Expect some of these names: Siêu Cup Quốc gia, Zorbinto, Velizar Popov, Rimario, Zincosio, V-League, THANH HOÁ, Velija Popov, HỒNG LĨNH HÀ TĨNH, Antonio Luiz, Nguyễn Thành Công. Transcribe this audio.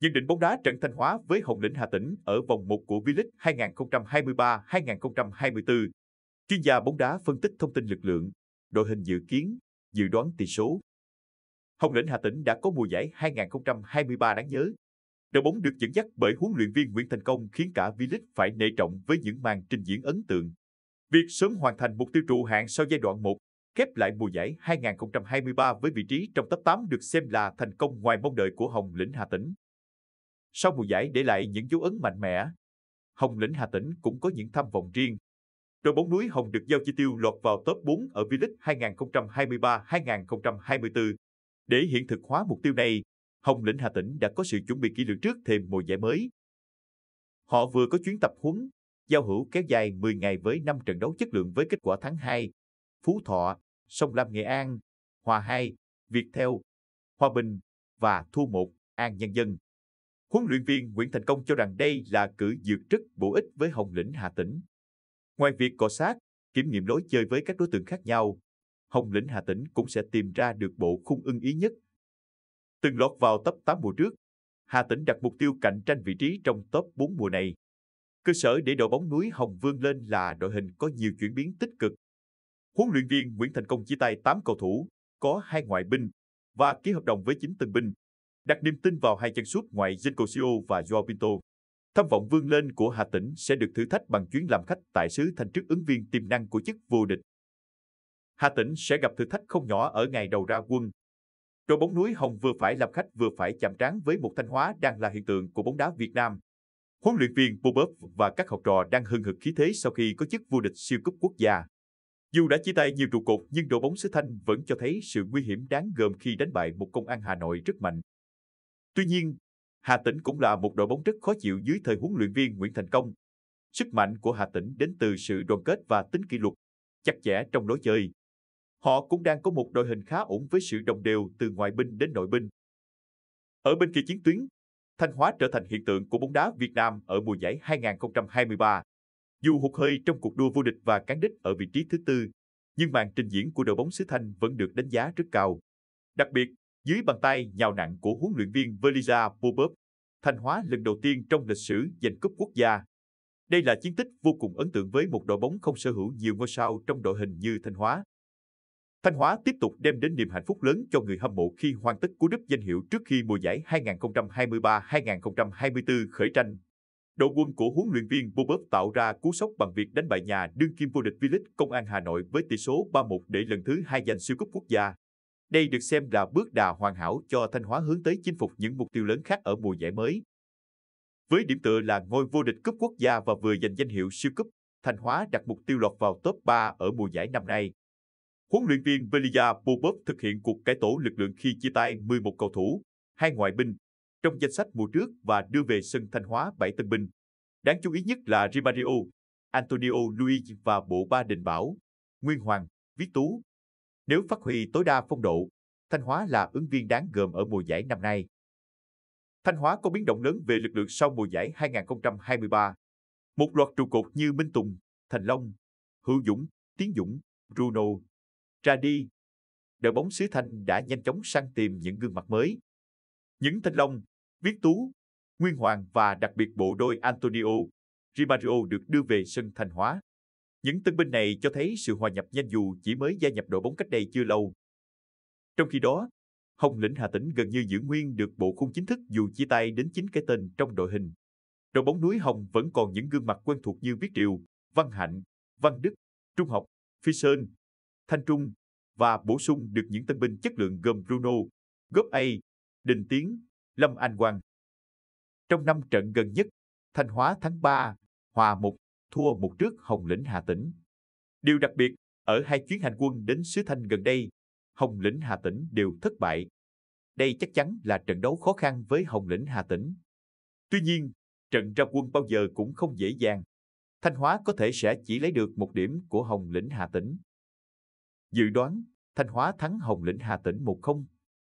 Nhận định bóng đá trận Thanh Hóa với Hຈົ່NG LÍNH Hà Tĩnh ở vòng 1 của V-League 2023-2024. Chuyên gia bóng đá phân tích thông tin lực lượng, đội hình dự kiến, dự đoán tỷ số. HṹNG LÍNH Hà Tĩnh đã có mùa giải 2023 đáng nhớ. Đội bóng được dẫn dắt bởi huấn luyện viên Nguyễn Thành Công khiến cả V-League phải nể trọng với những màn trình diễn ấn tượng. Việc sớm hoàn thành mục tiêu trụ hạng sau giai đoạn 1, khép lại mùa giải 2023 với vị trí trong top 8 được xem là thành công ngoài mong đợi của HṹNG LÍNH Hà Tĩnh. Sau mùa giải để lại những dấu ấn mạnh mẽ, Hồng Lĩnh Hà Tĩnh cũng có những tham vọng riêng. Đội bóng núi Hồng được giao chỉ tiêu lọt vào top 4 ở V-League 2023-2024. Để hiện thực hóa mục tiêu này, Hồng Lĩnh Hà Tĩnh đã có sự chuẩn bị kỹ lưỡng trước thềm mùa giải mới. Họ vừa có chuyến tập huấn, giao hữu kéo dài 10 ngày với 5 trận đấu chất lượng với kết quả thắng 2, Phú Thọ, Sông Lam Nghệ An, Hòa 2, Viettel, Hòa Bình và thua 1, An Nhân Dân. Huấn luyện viên Nguyễn Thành Công cho rằng đây là cử dược rất bổ ích với HẢNG LÍNH Hà Tĩnh. Ngoài việc cọ sát, kiểm nghiệm lối chơi với các đối tượng khác nhau, HỎNG LÍNH Hà Tĩnh cũng sẽ tìm ra được bộ khung ưng ý nhất. Từng lọt vào top 8 mùa trước, Hà Tĩnh đặt mục tiêu cạnh tranh vị trí trong top 4 mùa này. Cơ sở để đội bóng núi Hồng vươn lên là đội hình có nhiều chuyển biến tích cực. Huấn luyện viên Nguyễn Thành Công chia tay 8 cầu thủ, có 2 ngoại binh và ký hợp đồng với 9 tân binh, đặt niềm tin vào hai chân sút ngoại Zincosio và Zorbinto. Tham vọng vươn lên của Hà Tĩnh sẽ được thử thách bằng chuyến làm khách tại xứ Thanh trước ứng viên tiềm năng của chức vô địch. Hà Tĩnh sẽ gặp thử thách không nhỏ ở ngày đầu ra quân. Đội bóng núi Hồng vừa phải làm khách vừa phải chạm trán với một Thanh Hóa đang là hiện tượng của bóng đá Việt Nam. Huấn luyện viên Popov và các học trò đang hừng hực khí thế sau khi có chức vô địch siêu cúp quốc gia. Dù đã chia tay nhiều trụ cột nhưng đội bóng xứ Thanh vẫn cho thấy sự nguy hiểm đáng gờm khi đánh bại một Công an Hà Nội rất mạnh. Tuy nhiên, Hà Tĩnh cũng là một đội bóng rất khó chịu dưới thời huấn luyện viên Nguyễn Thành Công. Sức mạnh của Hà Tĩnh đến từ sự đoàn kết và tính kỷ luật, chặt chẽ trong lối chơi. Họ cũng đang có một đội hình khá ổn với sự đồng đều từ ngoại binh đến nội binh. Ở bên kia chiến tuyến, Thanh Hóa trở thành hiện tượng của bóng đá Việt Nam ở mùa giải 2023. Dù hụt hơi trong cuộc đua vô địch và cán đích ở vị trí thứ tư, nhưng màn trình diễn của đội bóng xứ Thanh vẫn được đánh giá rất cao. Đặc biệt, dưới bàn tay nhào nặng của huấn luyện viên Velizar Popov, Thanh Hóa lần đầu tiên trong lịch sử giành cúp quốc gia. Đây là chiến tích vô cùng ấn tượng với một đội bóng không sở hữu nhiều ngôi sao trong đội hình như Thanh Hóa. Thanh Hóa tiếp tục đem đến niềm hạnh phúc lớn cho người hâm mộ khi hoàn tất cú đúp danh hiệu trước khi mùa giải 2023-2024 khởi tranh. Đội quân của huấn luyện viên Popov tạo ra cú sốc bằng việc đánh bại nhà đương kim vô địch V-League Công an Hà Nội với tỷ số 3-1 để lần thứ 2 giành siêu cúp quốc gia. Đây được xem là bước đà hoàn hảo cho Thanh Hóa hướng tới chinh phục những mục tiêu lớn khác ở mùa giải mới. Với điểm tựa là ngôi vô địch cúp quốc gia và vừa giành danh hiệu siêu cúp, Thanh Hóa đặt mục tiêu lọt vào top 3 ở mùa giải năm nay. Huấn luyện viên Velija Popov thực hiện cuộc cải tổ lực lượng khi chia tay 11 cầu thủ, 2 ngoại binh trong danh sách mùa trước và đưa về sân Thanh Hóa 7 tân binh. Đáng chú ý nhất là Rimario, Antonio Luiz và bộ ba Đình Bảo, Nguyên Hoàng, Viết Tú. Nếu phát huy tối đa phong độ, Thanh Hóa là ứng viên đáng gờm ở mùa giải năm nay. Thanh Hóa có biến động lớn về lực lượng sau mùa giải 2023. Một loạt trụ cột như Minh Tùng, Thành Long, Hữu Dũng, Tiến Dũng, Bruno ra đi. Đội bóng xứ Thanh đã nhanh chóng săn tìm những gương mặt mới. Những Thành Long, Viết Tú, Nguyên Hoàng và đặc biệt bộ đôi Antonio, Rimario được đưa về sân Thanh Hóa. Những tân binh này cho thấy sự hòa nhập nhanh dù chỉ mới gia nhập đội bóng cách đây chưa lâu. Trong khi đó, HŰNG LÍNH Hà Tĩnh gần như giữ nguyên được bộ khung chính thức dù chia tay đến 9 cái tên trong đội hình. Đội bóng núi Hồng vẫn còn những gương mặt quen thuộc như Viết Triều, Văn Hạnh, Văn Đức, Trung Học, Phi Sơn, Thanh Trung và bổ sung được những tân binh chất lượng gồm Bruno, Góp A, Đình Tiến, Lâm Anh Hoàng. Trong 5 trận gần nhất, Thanh Hóa thắng 3, hòa 1, thua 1 trước HŰNG LÍNH Hà Tĩnh. Điều đặc biệt, ở 2 chuyến hành quân đến xứ Thanh gần đây, HỎNG LÍNH Hà Tĩnh đều thất bại. Đây chắc chắn là trận đấu khó khăn với HỎNG LÍNH Hà Tĩnh. Tuy nhiên, trận ra quân bao giờ cũng không dễ dàng. Thanh Hóa có thể sẽ chỉ lấy được 1 điểm của HỎNG LÍNH Hà Tĩnh. Dự đoán, Thanh Hóa thắng HỎNG LÍNH Hà Tĩnh 1-0.